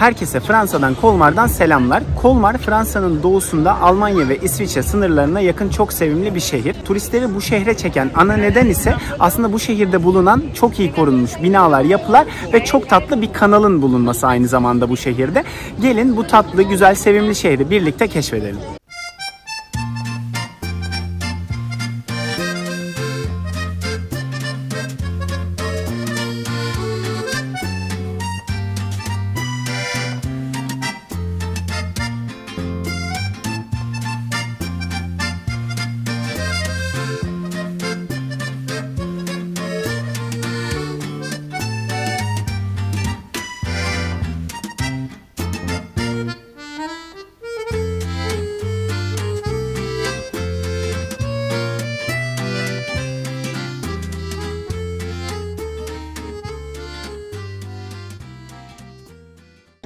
Herkese Fransa'dan, Colmar'dan selamlar. Colmar, Fransa'nın doğusunda Almanya ve İsviçre sınırlarına yakın çok sevimli bir şehir. Turistleri bu şehre çeken ana neden ise aslında bu şehirde bulunan çok iyi korunmuş binalar, yapılar ve çok tatlı bir kanalın bulunması aynı zamanda bu şehirde. Gelin bu tatlı, güzel, sevimli şehri birlikte keşfedelim.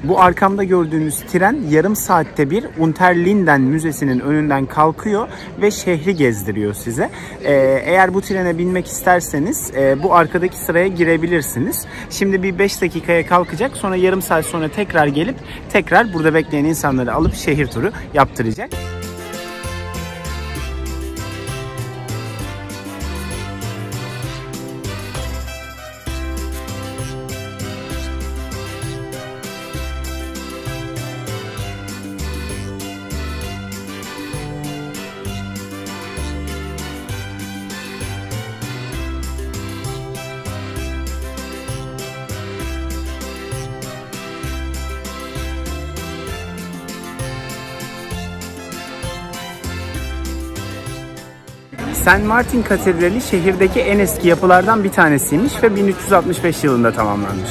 Bu arkamda gördüğünüz tren yarım saatte bir Unterlinden Müzesi'nin önünden kalkıyor ve şehri gezdiriyor size. Eğer bu trene binmek isterseniz bu arkadaki sıraya girebilirsiniz. Şimdi bir 5 dakikaya kalkacak, sonra yarım saat sonra tekrar gelip tekrar burada bekleyen insanları alıp şehir turu yaptıracak. Saint Martin Katedrali şehirdeki en eski yapılardan bir tanesiymiş ve 1365 yılında tamamlanmış.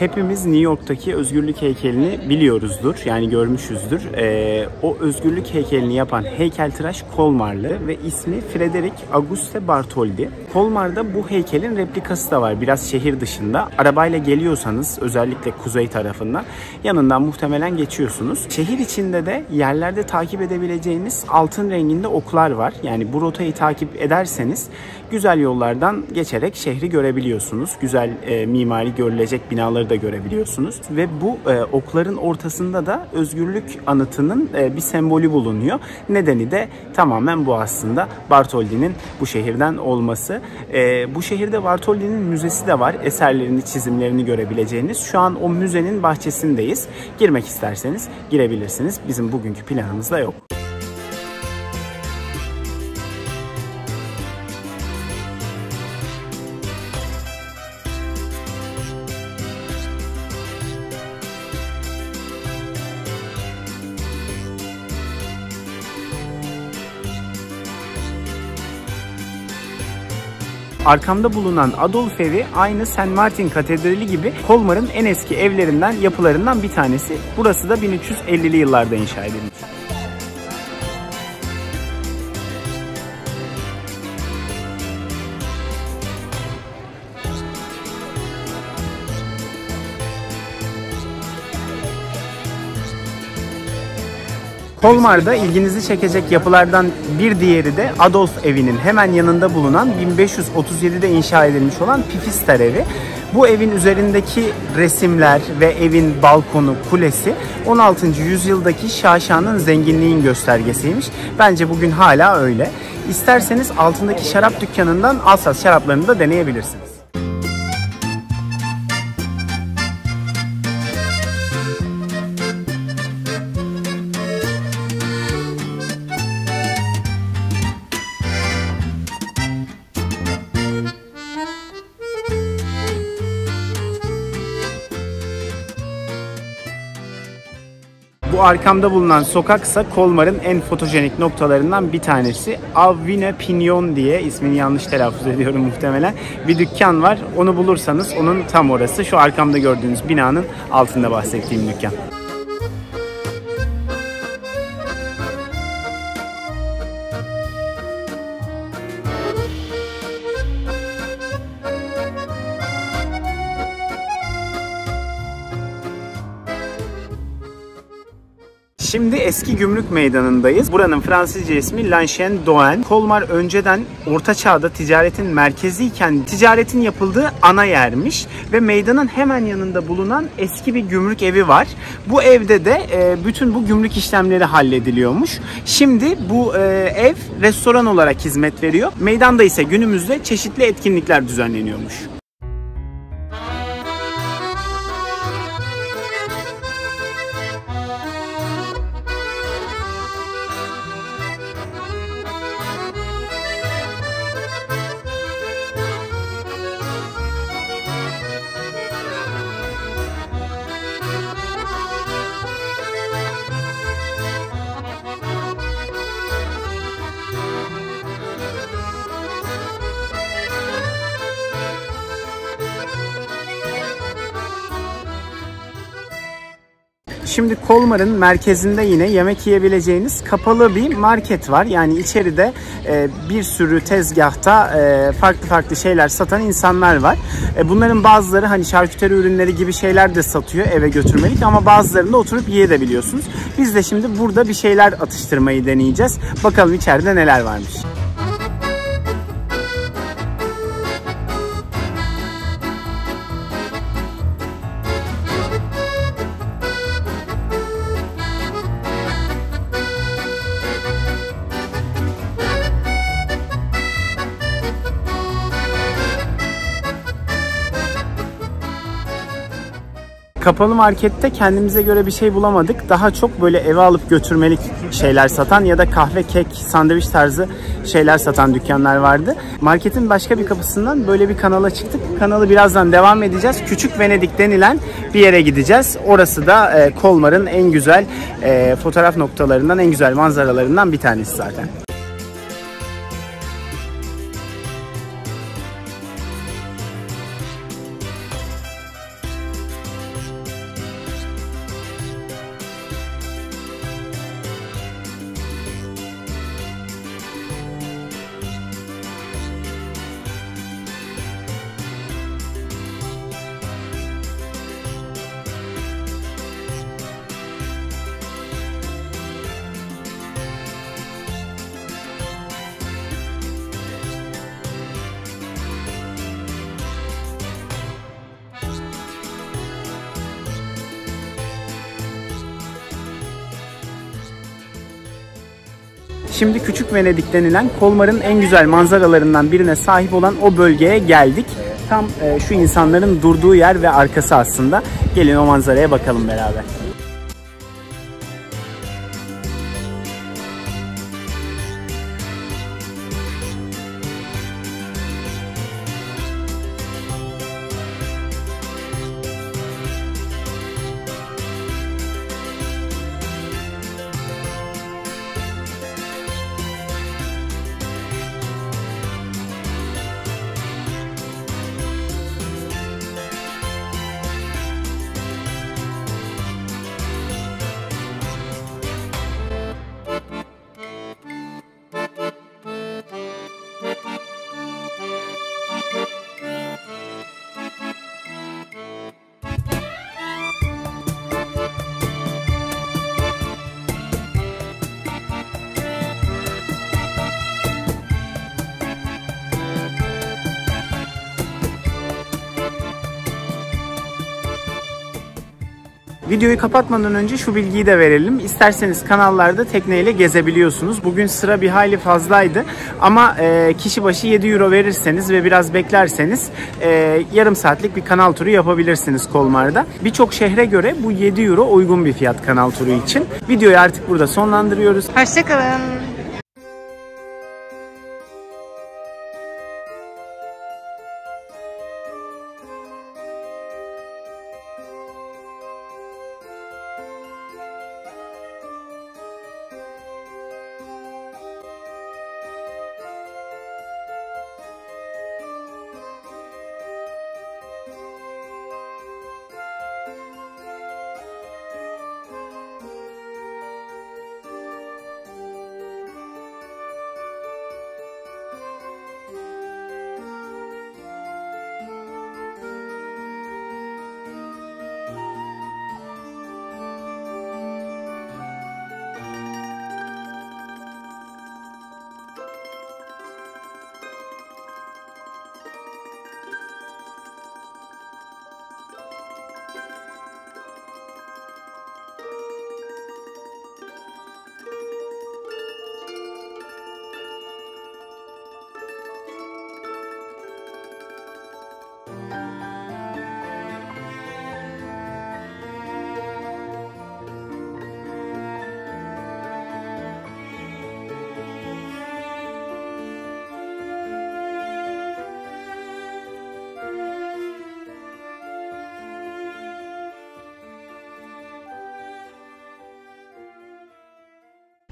Hepimiz New York'taki özgürlük heykelini biliyoruzdur, yani görmüşüzdür. O özgürlük heykelini yapan heykeltıraş Kolmarlı ve ismi Frederic Auguste Bartholdi. Kolmar'da bu heykelin replikası da var biraz şehir dışında. Arabayla geliyorsanız özellikle kuzey tarafından yanından muhtemelen geçiyorsunuz. Şehir içinde de yerlerde takip edebileceğiniz altın renginde oklar var. Yani bu rotayı takip ederseniz güzel yollardan geçerek şehri görebiliyorsunuz. Güzel mimari görülecek binaları da görebiliyorsunuz ve bu okların ortasında da özgürlük anıtının bir sembolü bulunuyor. Nedeni de tamamen bu aslında Bartholdi'nin bu şehirden olması. Bu şehirde Bartholdi'nin müzesi de var. Eserlerini, çizimlerini görebileceğiniz. Şu an o müzenin bahçesindeyiz. Girmek isterseniz girebilirsiniz. Bizim bugünkü planımızda yok. Arkamda bulunan Adolf evi aynı Saint Martin Katedrali gibi Colmar'ın en eski evlerinden, yapılarından bir tanesi. Burası da 1350'li yıllarda inşa edilmiş. Colmar'da ilginizi çekecek yapılardan bir diğeri de Adolf evinin hemen yanında bulunan 1537'de inşa edilmiş olan Pifister evi. Bu evin üzerindeki resimler ve evin balkonu, kulesi 16. yüzyıldaki şaşanın zenginliğin göstergesiymiş. Bence bugün hala öyle. İsterseniz altındaki şarap dükkanından Alsas şaraplarını da deneyebilirsiniz. Bu Bu arkamda bulunan sokaksa Colmar'ın en fotojenik noktalarından bir tanesi. Avine Pignon diye, ismini yanlış telaffuz ediyorum muhtemelen, bir dükkan var. Onu bulursanız onun tam orası. Şu arkamda gördüğünüz binanın altında bahsettiğim dükkan. Şimdi eski gümrük meydanındayız. Buranın Fransızca ismi Lanchen Doen. Colmar önceden Orta Çağ'da ticaretin merkeziyken ticaretin yapıldığı ana yermiş ve meydanın hemen yanında bulunan eski bir gümrük evi var. Bu evde de bütün bu gümrük işlemleri hallediliyormuş. Şimdi bu ev restoran olarak hizmet veriyor. Meydanda ise günümüzde çeşitli etkinlikler düzenleniyormuş. Şimdi Colmar'ın merkezinde yine yemek yiyebileceğiniz kapalı bir market var. Yani içeride bir sürü tezgahta farklı farklı şeyler satan insanlar var. Bunların bazıları hani şarküteri ürünleri gibi şeyler de satıyor eve götürmelik, ama bazılarında oturup yiyebiliyorsunuz. Biz de şimdi burada bir şeyler atıştırmayı deneyeceğiz. Bakalım içeride neler varmış. Kapalı markette kendimize göre bir şey bulamadık. Daha çok böyle eve alıp götürmelik şeyler satan ya da kahve, kek, sandviç tarzı şeyler satan dükkanlar vardı. Marketin başka bir kapısından böyle bir kanala çıktık. Kanalı birazdan devam edeceğiz. Küçük Venedik denilen bir yere gideceğiz. Orası da Colmar'ın en güzel fotoğraf noktalarından, en güzel manzaralarından bir tanesi zaten. Şimdi Küçük Venedik denilen Colmar'ın en güzel manzaralarından birine sahip olan o bölgeye geldik. Tam şu insanların durduğu yer ve arkası aslında. Gelin o manzaraya bakalım beraber. Videoyu kapatmadan önce şu bilgiyi de verelim. İsterseniz kanallarda tekneyle gezebiliyorsunuz. Bugün sıra bir hayli fazlaydı ama kişi başı 7 euro verirseniz ve biraz beklerseniz yarım saatlik bir kanal turu yapabilirsiniz Colmar'da. Birçok şehre göre bu 7 euro uygun bir fiyat kanal turu için. Videoyu artık burada sonlandırıyoruz. Hoşçakalın.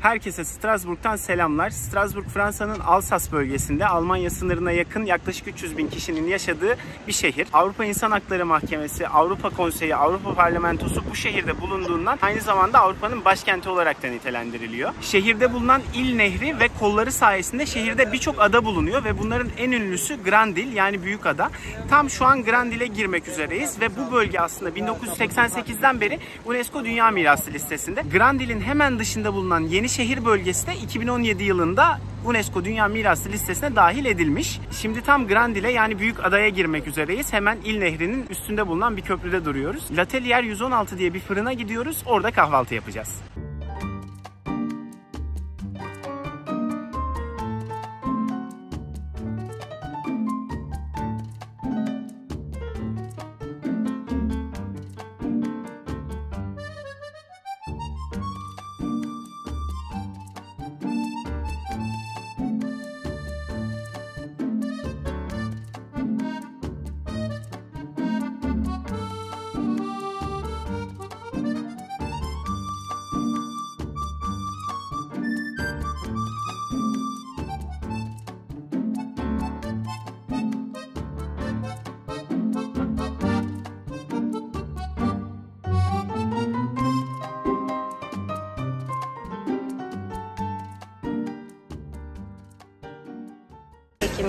Herkese Strasbourg'tan selamlar. Strasbourg, Fransa'nın Alsas bölgesinde Almanya sınırına yakın yaklaşık 300.000 kişinin yaşadığı bir şehir. Avrupa İnsan Hakları Mahkemesi, Avrupa Konseyi, Avrupa Parlamentosu bu şehirde bulunduğundan aynı zamanda Avrupa'nın başkenti olarak da nitelendiriliyor. Şehirde bulunan İl Nehri ve kolları sayesinde şehirde birçok ada bulunuyor ve bunların en ünlüsü Grande Île, yani büyük ada. Tam şu an Grande Île'e girmek üzereyiz ve bu bölge aslında 1988'den beri UNESCO Dünya Mirası listesinde. Grande Île'in hemen dışında bulunan yeni şehir bölgesi de 2017 yılında UNESCO Dünya Mirası listesine dahil edilmiş. Şimdi tam Grande Île, yani büyük adaya girmek üzereyiz. Hemen İl Nehri'nin üstünde bulunan bir köprüde duruyoruz. L'Atelier 116 diye bir fırına gidiyoruz. Orada kahvaltı yapacağız.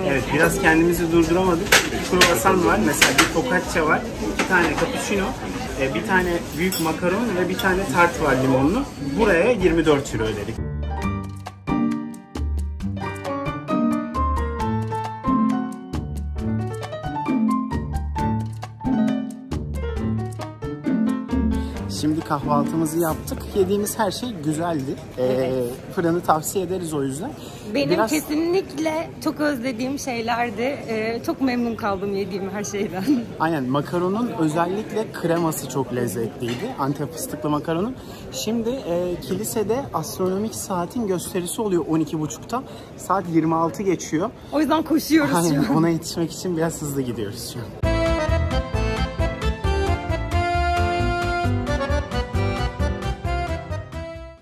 Evet, biraz kendimizi durduramadık. Bir kruvasan var, mesela bir focaccia var, iki tane cappuccino, bir tane büyük makaron ve bir tane tart var limonlu. Buraya 24 euro ödedik. Şimdi kahvaltımızı yaptık. Yediğimiz her şey güzeldi. Evet. Fırını tavsiye ederiz o yüzden. Benim kesinlikle çok özlediğim şeylerdi. Çok memnun kaldım yediğim her şeyden. Aynen, makaronun özellikle kreması çok lezzetliydi. Antep fıstıklı makaronun. Şimdi kilisede astronomik saatin gösterisi oluyor 12.30'da. Saat 26 geçiyor. O yüzden koşuyoruz. Aynen, ona yetişmek için biraz hızlı gidiyoruz şu an.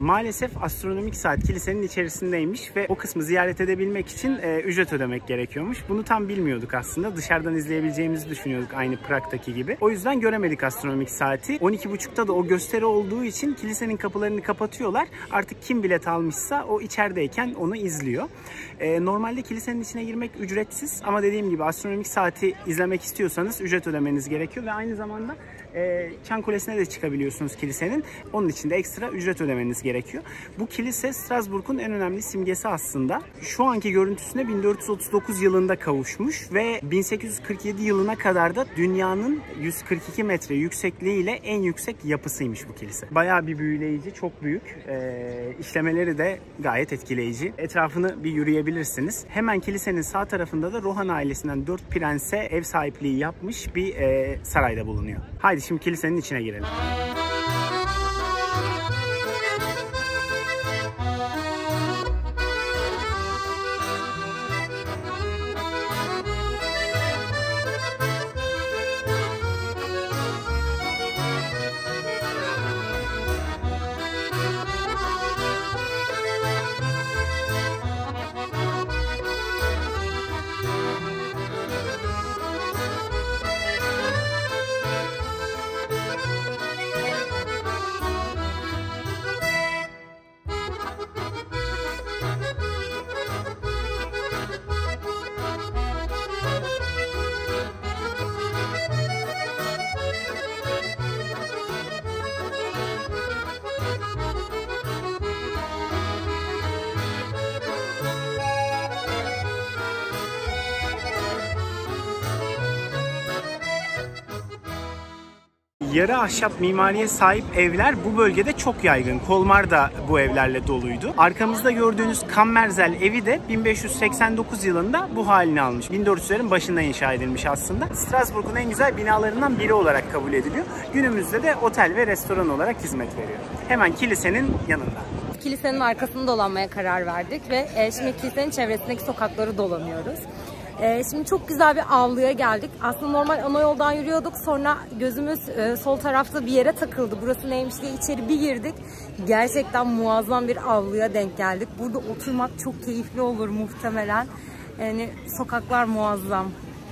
Maalesef astronomik saat kilisenin içerisindeymiş ve o kısmı ziyaret edebilmek için ücret ödemek gerekiyormuş. Bunu tam bilmiyorduk aslında. Dışarıdan izleyebileceğimizi düşünüyorduk aynı Prag'daki gibi. O yüzden göremedik astronomik saati. 12.30'da da o gösteri olduğu için kilisenin kapılarını kapatıyorlar. Artık kim bilet almışsa o içerideyken onu izliyor. Normalde kilisenin içine girmek ücretsiz ama dediğim gibi astronomik saati izlemek istiyorsanız ücret ödemeniz gerekiyor ve aynı zamanda Çan Kulesi'ne de çıkabiliyorsunuz kilisenin. Onun için de ekstra ücret ödemeniz gerekiyor. Bu kilise Strasbourg'un en önemli simgesi aslında. Şu anki görüntüsüne 1439 yılında kavuşmuş ve 1847 yılına kadar da dünyanın 142 metre yüksekliğiyle en yüksek yapısıymış bu kilise. Bayağı bir büyüleyici, çok büyük. İşlemeleri de gayet etkileyici. Etrafını bir yürüyebilirsiniz. Hemen kilisenin sağ tarafında da Rohan ailesinden 4 prense ev sahipliği yapmış bir sarayda bulunuyor. Haydi şimdi kilisenin içine girelim. Yarı ahşap mimariye sahip evler bu bölgede çok yaygın. Colmar da bu evlerle doluydu. Arkamızda gördüğünüz Kammerzel evi de 1589 yılında bu halini almış. 1400'lerin başında inşa edilmiş aslında. Strasbourg'un en güzel binalarından biri olarak kabul ediliyor. Günümüzde de otel ve restoran olarak hizmet veriyor. Hemen kilisenin yanında. Kilisenin arkasını dolanmaya karar verdik ve şimdi kilisenin çevresindeki sokakları dolanıyoruz. Şimdi çok güzel bir avluya geldik. Aslında normal ana yoldan yürüyorduk. Sonra gözümüz sol tarafta bir yere takıldı. Burası neymiş diye içeri bir girdik. Gerçekten muazzam bir avluya denk geldik. Burada oturmak çok keyifli olur muhtemelen. Yani sokaklar muazzam.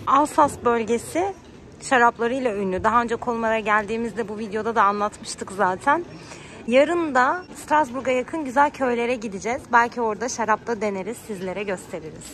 Alsas bölgesi şaraplarıyla ünlü. Daha önce Colmar'a geldiğimizde bu videoda da anlatmıştık zaten. Yarın da Strasbourg'a yakın güzel köylere gideceğiz. Belki orada şarap da deneriz, sizlere gösteririz.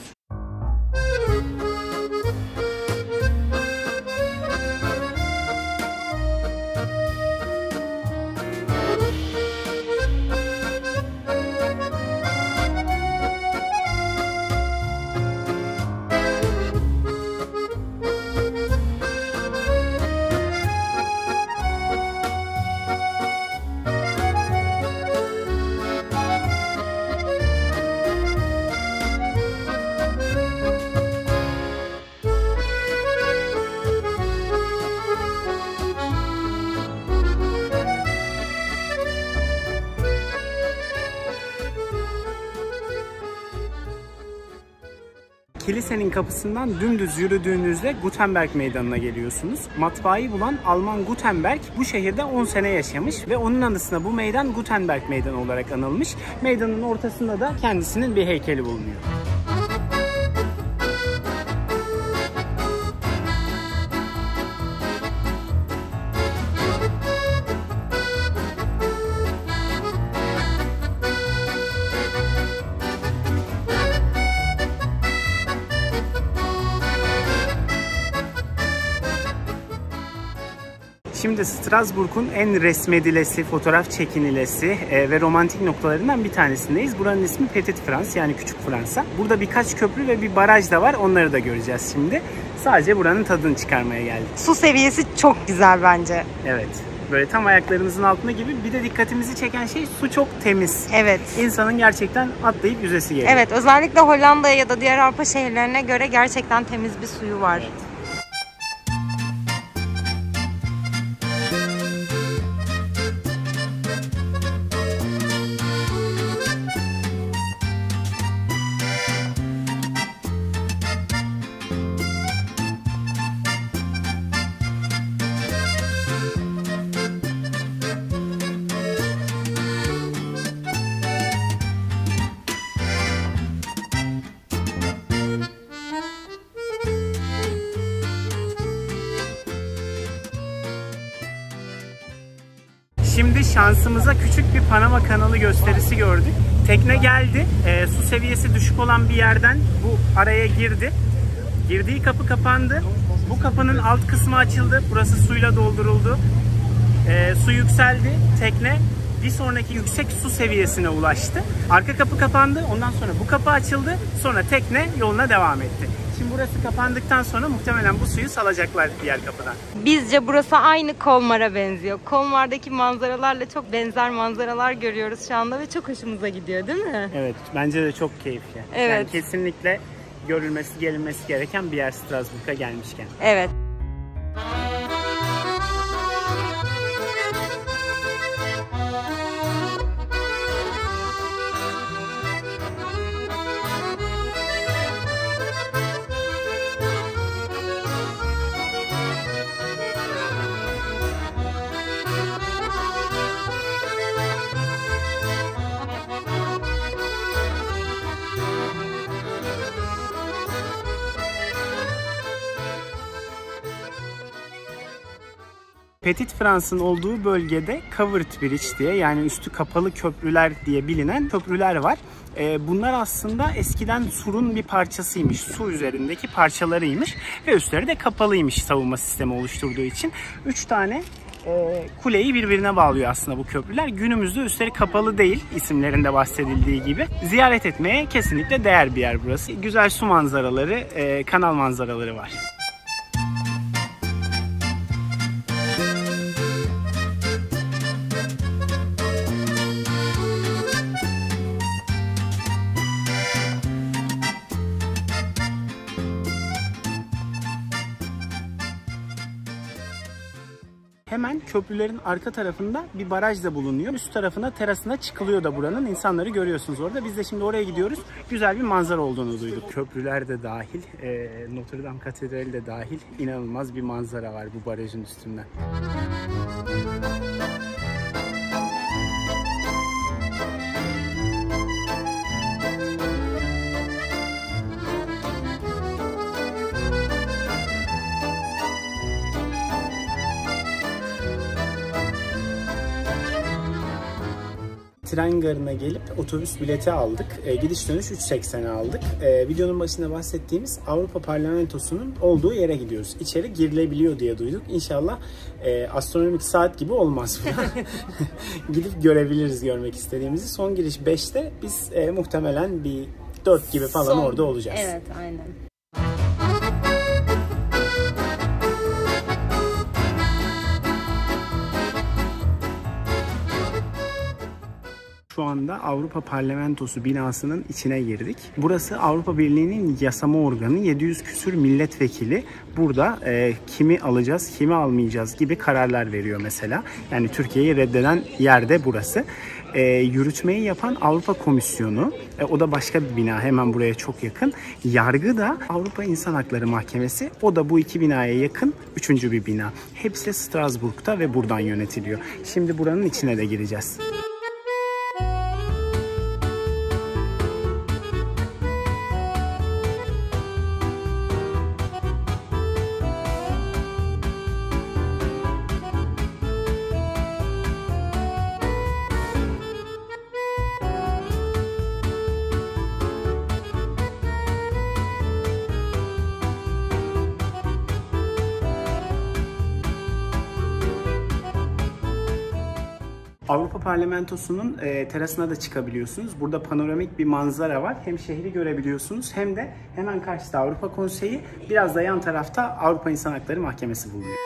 Kilisenin kapısından dümdüz yürüdüğünüzde Gutenberg Meydanı'na geliyorsunuz. Matbaayı bulan Alman Gutenberg bu şehirde 10 sene yaşamış ve onun anısına bu meydan Gutenberg Meydanı olarak anılmış. Meydanın ortasında da kendisinin bir heykeli bulunuyor. Şimdi Strasbourg'un en resmedilesi, fotoğraf çekinilesi ve romantik noktalarından bir tanesindeyiz. Buranın ismi Petit France, yani Küçük Fransa. Burada birkaç köprü ve bir baraj da var. Onları da göreceğiz şimdi. Sadece buranın tadını çıkarmaya geldik. Su seviyesi çok güzel bence. Evet. Böyle tam ayaklarımızın altında gibi. Bir de dikkatimizi çeken şey, su çok temiz. Evet. İnsanın gerçekten atlayıp yüzesi geliyor. Evet. Özellikle Hollanda'ya ya da diğer Avrupa şehirlerine göre gerçekten temiz bir suyu var. Evet. Şimdi şansımıza küçük bir Panama kanalı gösterisi gördük. Tekne geldi, su seviyesi düşük olan bir yerden bu araya girdi. Girdiği kapı kapandı. Bu kapının alt kısmı açıldı. Burası suyla dolduruldu. Su yükseldi. Tekne bir sonraki yüksek su seviyesine ulaştı. Arka kapı kapandı. Ondan sonra bu kapı açıldı. Sonra tekne yoluna devam etti. Şimdi burası kapandıktan sonra muhtemelen bu suyu salacaklar diğer kapıdan. Bizce burası aynı Colmar'a benziyor. Colmar'daki manzaralarla çok benzer manzaralar görüyoruz şu anda ve çok hoşumuza gidiyor, değil mi? Evet, bence de çok keyifli. Evet. Yani kesinlikle görülmesi, gelinmesi gereken bir yer Strasbourg'a gelmişken. Evet. Petit France'ın olduğu bölgede covered bridge diye, yani üstü kapalı köprüler diye bilinen köprüler var. Bunlar aslında eskiden surun bir parçasıymış. Su üzerindeki parçalarıymış ve üstleri de kapalıymış savunma sistemi oluşturduğu için. 3 tane kuleyi birbirine bağlıyor aslında bu köprüler. Günümüzde üstleri kapalı değil, isimlerinde bahsedildiği gibi. Ziyaret etmeye kesinlikle değer bir yer burası. Güzel su manzaraları, kanal manzaraları var. Hemen köprülerin arka tarafında bir baraj da bulunuyor. Üst tarafına, terasına çıkılıyor da buranın. İnsanları görüyorsunuz orada. Biz de şimdi oraya gidiyoruz. Güzel bir manzara olduğunu duyduk. Köprüler de dahil, Notre Dame Katedrali de dahil inanılmaz bir manzara var bu barajın üstünden. Tren garına gelip otobüs bileti aldık. Gidiş dönüş 3.80'e aldık. Videonun başında bahsettiğimiz Avrupa Parlamentosu'nun olduğu yere gidiyoruz. İçeri girilebiliyor diye duyduk. İnşallah astronomik saat gibi olmaz. Gidip görebiliriz görmek istediğimizi. Son giriş 5'te. Biz muhtemelen bir 4 gibi falan orada olacağız. Evet, aynen. Şu anda Avrupa Parlamentosu binasının içine girdik. Burası Avrupa Birliği'nin yasama organı. 700 küsür milletvekili burada kimi alacağız, kimi almayacağız gibi kararlar veriyor mesela. Yani Türkiye'yi reddeden yer de burası. Yürütmeyi yapan Avrupa Komisyonu, o da başka bir bina, hemen buraya çok yakın. Yargı da Avrupa İnsan Hakları Mahkemesi, o da bu iki binaya yakın üçüncü bir bina. Hepsi Strasbourg'ta ve buradan yönetiliyor. Şimdi buranın içine de gireceğiz. Avrupa Parlamentosu'nun terasına da çıkabiliyorsunuz. Burada panoramik bir manzara var. Hem şehri görebiliyorsunuz hem de hemen karşıda Avrupa Konseyi, biraz da yan tarafta Avrupa İnsan Hakları Mahkemesi bulunuyor.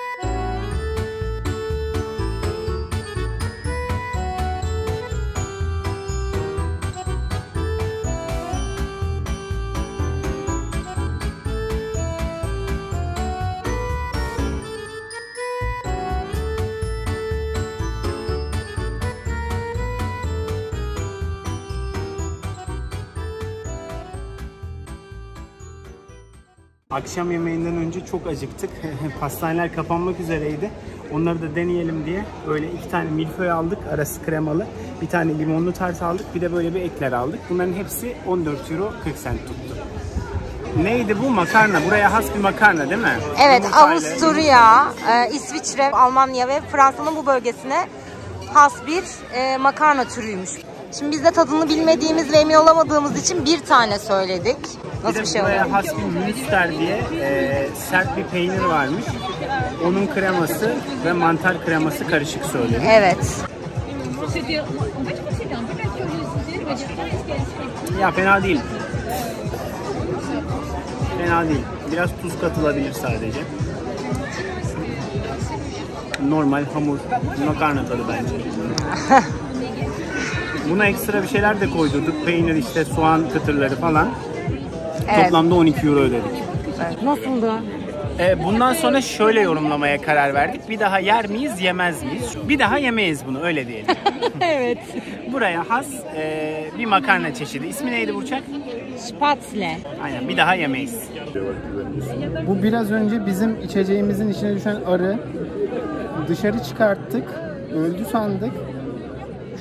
Akşam yemeğinden önce çok acıktık. Pastaneler kapanmak üzereydi. Onları da deneyelim diye böyle 2 tane milföy aldık. Arası kremalı. 1 tane limonlu tart aldık. Bir de böyle bir ekler aldık. Bunların hepsi 14,40 euro tuttu. Neydi bu? Makarna. Buraya has bir makarna değil mi? Evet. Avusturya, İsviçre, Almanya ve Fransa'nın bu bölgesine has bir makarna türüymüş. Şimdi biz de tadını bilmediğimiz ve emin olamadığımız için 1 tane söyledik. Nasıl bir şey oluyor? Buraya has bir münster diye sert bir peynir varmış. Onun kreması ve mantar kreması karışık söyledik. Evet. Ya fena değil. Fena değil. Biraz tuz katılabilir sadece. Normal hamur, makarna tadı bence. Buna ekstra bir şeyler de koydurduk. Peynir, işte soğan kıtırları falan. Evet. Toplamda 12 euro ödedik. Evet. Nasıldı? Bundan sonra şöyle yorumlamaya karar verdik. Bir daha yer miyiz, yemez miyiz? Bir daha yemeyiz bunu, öyle diyelim. Evet. Buraya has bir makarna çeşidi. İsmi neydi Burçak? Spatzle. Aynen, bir daha yemeyiz. Bu biraz önce bizim içeceğimizin içine düşen arı. Dışarı çıkarttık, öldü sandık.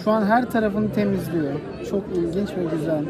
Şu an her tarafını temizliyor. Çok ilginç ve güzel.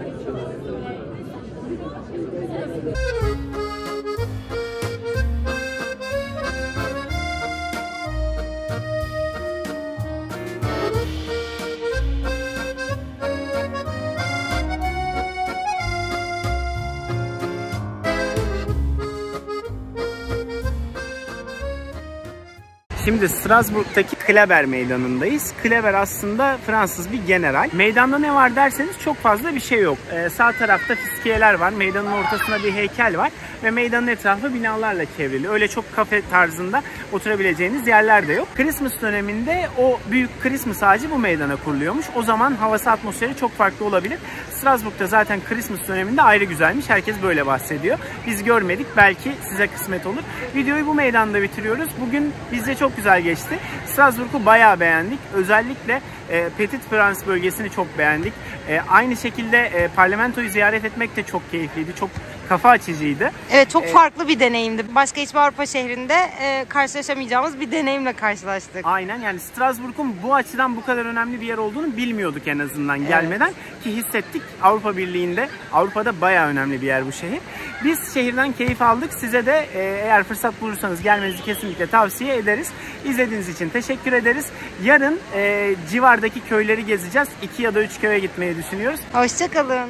Şimdi Strasbourg'taki Kleber meydanındayız. Kleber aslında Fransız bir general. Meydanda ne var derseniz çok fazla bir şey yok. Sağ tarafta fiskiyeler var. Meydanın ortasında bir heykel var. Ve meydanın etrafı binalarla çevrili. Öyle çok kafe tarzında oturabileceğiniz yerler de yok. Christmas döneminde o büyük Christmas ağacı bu meydana kuruluyormuş. O zaman havası, atmosferi çok farklı olabilir. Strasbourg'da zaten Christmas döneminde ayrı güzelmiş. Herkes böyle bahsediyor. Biz görmedik. Belki size kısmet olur. Videoyu bu meydanda bitiriyoruz. Bugün bizde çok güzel geçti. Strasbourg'u bayağı beğendik. Özellikle Petit France bölgesini çok beğendik. Aynı şekilde parlamentoyu ziyaret etmek de çok keyifliydi. Çok kafa açıcıydı. Evet, çok farklı bir deneyimdi. Başka hiçbir Avrupa şehrinde karşılaşamayacağımız bir deneyimle karşılaştık. Aynen, yani Strasbourg'un bu açıdan bu kadar önemli bir yer olduğunu bilmiyorduk en azından gelmeden. Ki hissettik, Avrupa Birliği'nde, Avrupa'da bayağı önemli bir yer bu şehir. Biz şehirden keyif aldık. Size de eğer fırsat bulursanız gelmenizi kesinlikle tavsiye ederiz. İzlediğiniz için teşekkür ederiz. Yarın civardaki köyleri gezeceğiz. 2 ya da 3 köye gitmeyi düşünüyoruz. Hoşçakalın.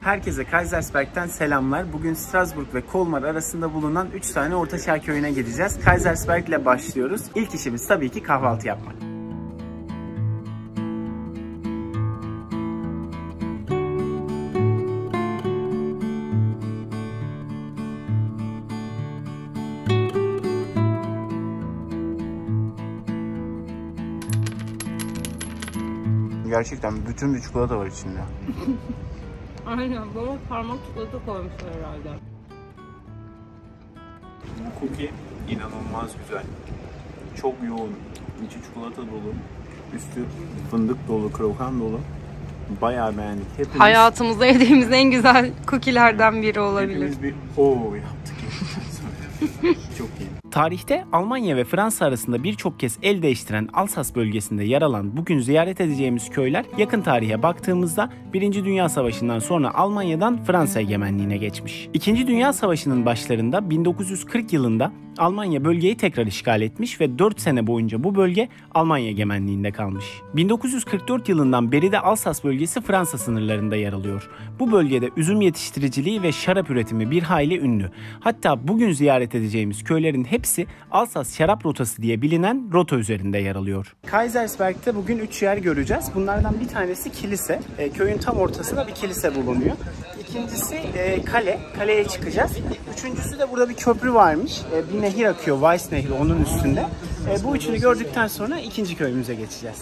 Herkese Kaysersberg'ten selamlar. Bugün Strasbourg ve Colmar arasında bulunan 3 tane ortaçağ köyüne gideceğiz. Kaysersberg ile başlıyoruz. İlk işimiz tabii ki kahvaltı yapmak. Gerçekten bütün bir çikolata var içinde. Aynen, baba parmak çikolata koymuşlar herhalde. Bu cookie inanılmaz güzel. Çok yoğun, içi çikolata dolu, üstü fındık dolu, krokan dolu. Bayağı beğendik. Hepimiz... Hayatımızda yediğimiz en güzel cookie'lerden biri olabilir. Hepimiz bir ooo yaptık. Çok iyi. Tarihte Almanya ve Fransa arasında birçok kez el değiştiren Alsas bölgesinde yer alan bugün ziyaret edeceğimiz köyler yakın tarihe baktığımızda 1. Dünya Savaşı'ndan sonra Almanya'dan Fransa egemenliğine geçmiş. 2. Dünya Savaşı'nın başlarında 1940 yılında Almanya bölgeyi tekrar işgal etmiş ve 4 sene boyunca bu bölge Almanya egemenliğinde kalmış. 1944 yılından beri de Alsas bölgesi Fransa sınırlarında yer alıyor. Bu bölgede üzüm yetiştiriciliği ve şarap üretimi bir hayli ünlü. Hatta bugün ziyaret edeceğimiz köylerin hepsi Alsas Şarap Rotası diye bilinen rota üzerinde yer alıyor. Kaysersberg'te bugün 3 yer göreceğiz. Bunlardan bir tanesi kilise. Köyün tam ortasında bir kilise bulunuyor. İkincisi kale. Kaleye çıkacağız. Üçüncüsü de burada bir köprü varmış. Bir nehir akıyor, Weiss Nehri, onun üstünde. Bu üçünü gördükten sonra ikinci köyümüze geçeceğiz.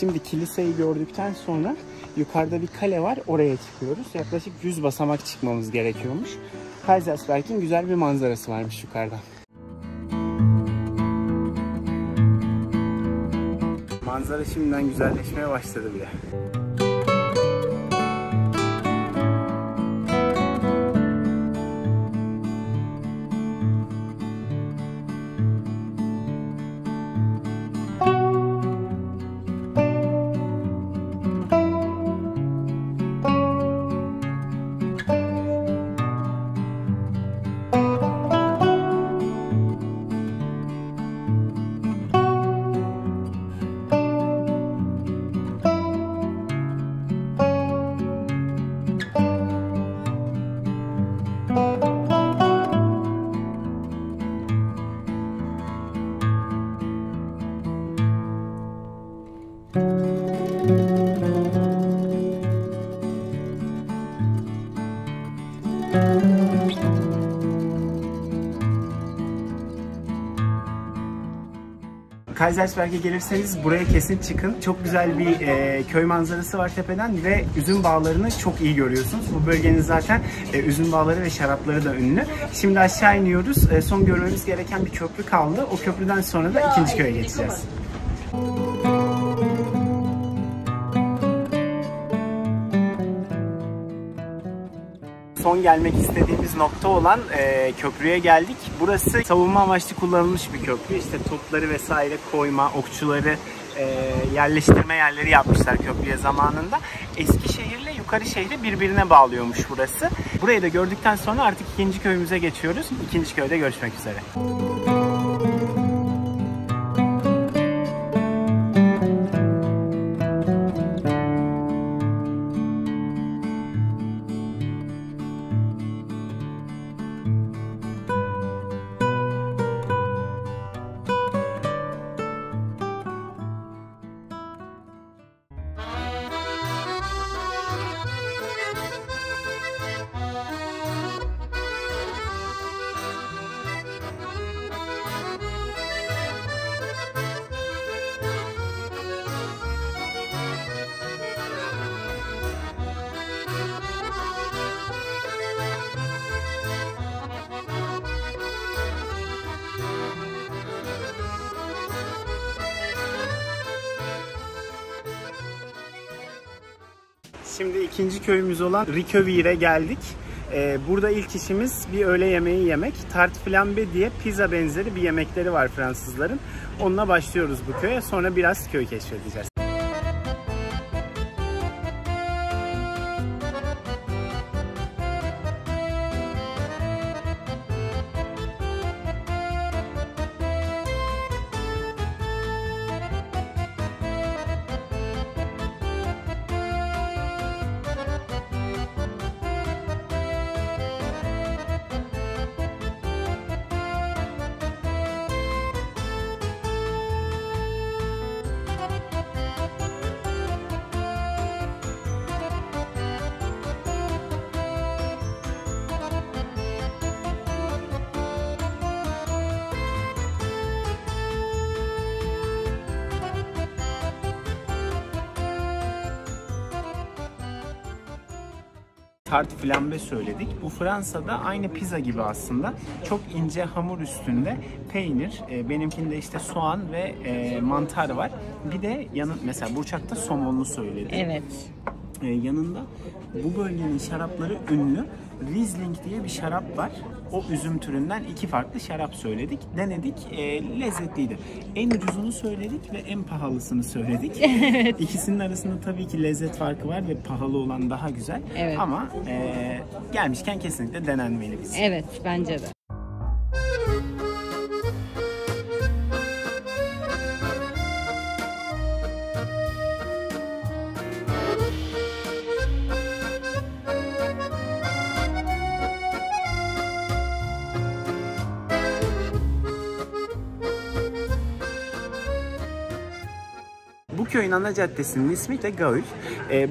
Şimdi kiliseyi gördükten sonra yukarıda bir kale var, oraya çıkıyoruz. Yaklaşık 100 basamak çıkmamız gerekiyormuş. Kaysersberg'in güzel bir manzarası varmış yukarıda. Manzara şimdiden güzelleşmeye başladı bile. Kaysersberg'e gelirseniz buraya kesin çıkın. Çok güzel bir köy manzarası var tepeden ve üzüm bağlarını çok iyi görüyorsunuz. Bu bölgenin zaten üzüm bağları ve şarapları da ünlü. Şimdi aşağı iniyoruz. Son görmemiz gereken bir köprü kaldı. O köprüden sonra da ikinci köye geçeceğiz. Son gelmek istediğimiz nokta olan köprüye geldik. Burası savunma amaçlı kullanılmış bir köprü. İşte topları vesaire koyma, okçuları yerleştirme yerleri yapmışlar köprüye zamanında. Eskişehir'le yukarı şehri birbirine bağlıyormuş burası. Burayı da gördükten sonra artık ikinci köyümüze geçiyoruz. İkinci köyde görüşmek üzere. Şimdi ikinci köyümüz olan Riquewihr'e geldik. Burada ilk işimiz bir öğle yemeği yemek. Tarte flambe diye pizza benzeri bir yemekleri var Fransızların. Onunla başlıyoruz bu köye. Sonra biraz köy keşfedeceğiz. Tarte flambe söyledik. Bu Fransa'da aynı pizza gibi aslında. Çok ince hamur üstünde peynir, benimkinde işte soğan ve mantar var. Bir de mesela Burçak'ta somonlu söyledi. Evet. Yanında bu bölgenin şarapları ünlü. Riesling diye bir şarap var. O üzüm türünden iki farklı şarap söyledik. Denedik. Lezzetliydi. En ucuzunu söyledik ve en pahalısını söyledik. Evet. İkisinin arasında tabii ki lezzet farkı var ve pahalı olan daha güzel. Evet. Ama gelmişken kesinlikle denenmeli bizim. Evet, bence de. Köyün ana caddesinin ismi de Gaül.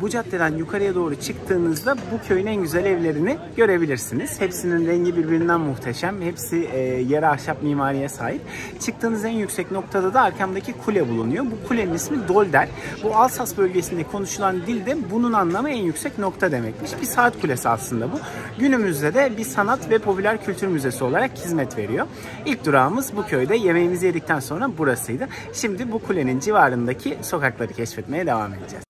Bu caddeden yukarıya doğru çıktığınızda bu köyün en güzel evlerini görebilirsiniz. Hepsinin rengi birbirinden muhteşem. Hepsi yarı ahşap mimariye sahip. Çıktığınız en yüksek noktada da arkamdaki kule bulunuyor. Bu kulenin ismi Dolder. Bu Alsas bölgesinde konuşulan dilde bunun anlamı en yüksek nokta demekmiş. Bir saat kulesi aslında bu. Günümüzde de bir sanat ve popüler kültür müzesi olarak hizmet veriyor. İlk durağımız bu köyde. Yemeğimizi yedikten sonra burasıydı. Şimdi bu kulenin civarındaki sokak keşfetmeye devam edeceğiz.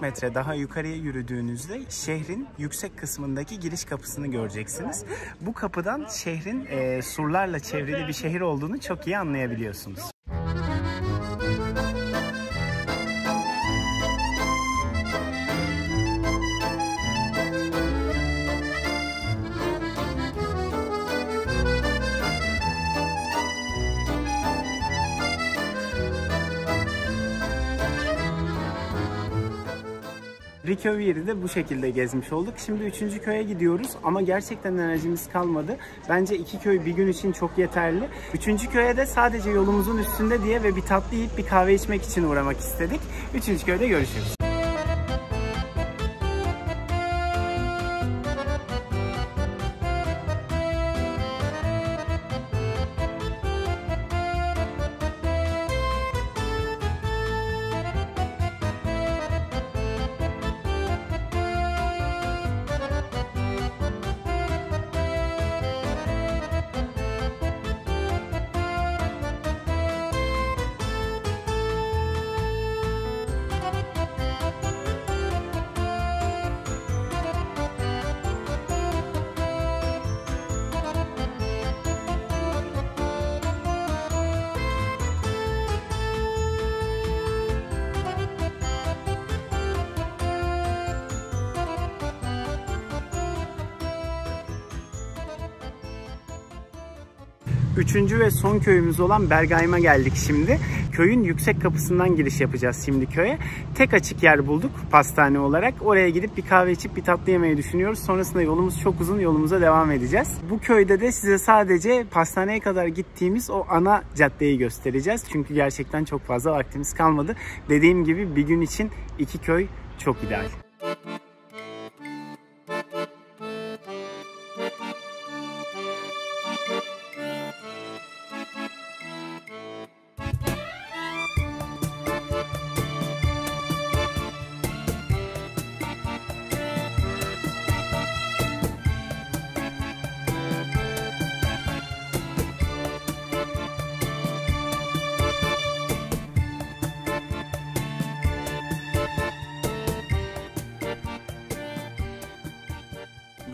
Metre daha yukarıya yürüdüğünüzde şehrin yüksek kısmındaki giriş kapısını göreceksiniz. Bu kapıdan şehrin surlarla çevrili bir şehir olduğunu çok iyi anlayabiliyorsunuz. Riquewir'i de bu şekilde gezmiş olduk. Şimdi 3. köye gidiyoruz ama gerçekten enerjimiz kalmadı. Bence 2 köy bir gün için çok yeterli. 3. köye de sadece yolumuzun üstünde diye ve bir tatlı yiyip bir kahve içmek için uğramak istedik. 3. köyde görüşürüz. Üçüncü ve son köyümüz olan Bergaim'a geldik şimdi. Köyün yüksek kapısından giriş yapacağız şimdi köye. Tek açık yer bulduk pastane olarak. Oraya gidip bir kahve içip bir tatlı yemeyi düşünüyoruz. Sonrasında yolumuz çok uzun, yolumuza devam edeceğiz. Bu köyde de size sadece pastaneye kadar gittiğimiz o ana caddeyi göstereceğiz. Çünkü gerçekten çok fazla vaktimiz kalmadı. Dediğim gibi bir gün için 2 köy çok ideal.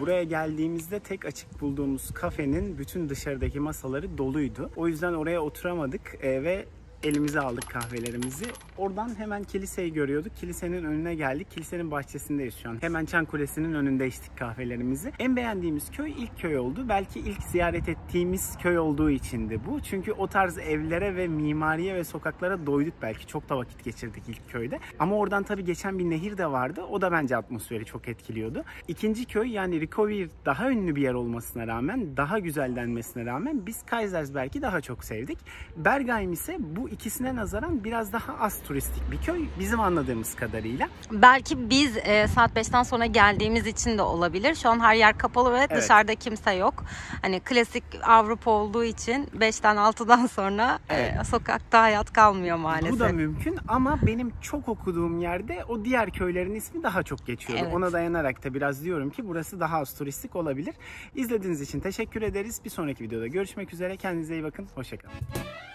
Buraya geldiğimizde tek açık bulduğumuz kafenin bütün dışarıdaki masaları doluydu. O yüzden oraya oturamadık ve elimize aldık kahvelerimizi. Oradan hemen kiliseyi görüyorduk. Kilisenin önüne geldik. Kilisenin bahçesindeyiz şu an. Hemen Çan Kulesi'nin önünde içtik kahvelerimizi. En beğendiğimiz köy ilk köy oldu. Belki ilk ziyaret ettiğimiz köy olduğu içindi bu. Çünkü o tarz evlere ve mimariye ve sokaklara doyduk belki. Çok da vakit geçirdik ilk köyde. Ama oradan tabii geçen bir nehir de vardı. O da bence atmosferi çok etkiliyordu. İkinci köy yani Riquewihr daha ünlü bir yer olmasına rağmen, daha güzel denmesine rağmen biz Kaysersberg'i daha çok sevdik. Bergheim ise bu İkisine nazaran biraz daha az turistik bir köy bizim anladığımız kadarıyla. Belki biz saat 5'ten sonra geldiğimiz için de olabilir. Şu an her yer kapalı ve evet, dışarıda kimse yok. Hani klasik Avrupa olduğu için 5'ten 6'dan sonra evet, sokakta hayat kalmıyor maalesef. Bu da mümkün ama benim çok okuduğum yerde o diğer köylerin ismi daha çok geçiyordu. Evet. Ona dayanarak da biraz diyorum ki burası daha az turistik olabilir. İzlediğiniz için teşekkür ederiz. Bir sonraki videoda görüşmek üzere. Kendinize iyi bakın. Hoşça kalın.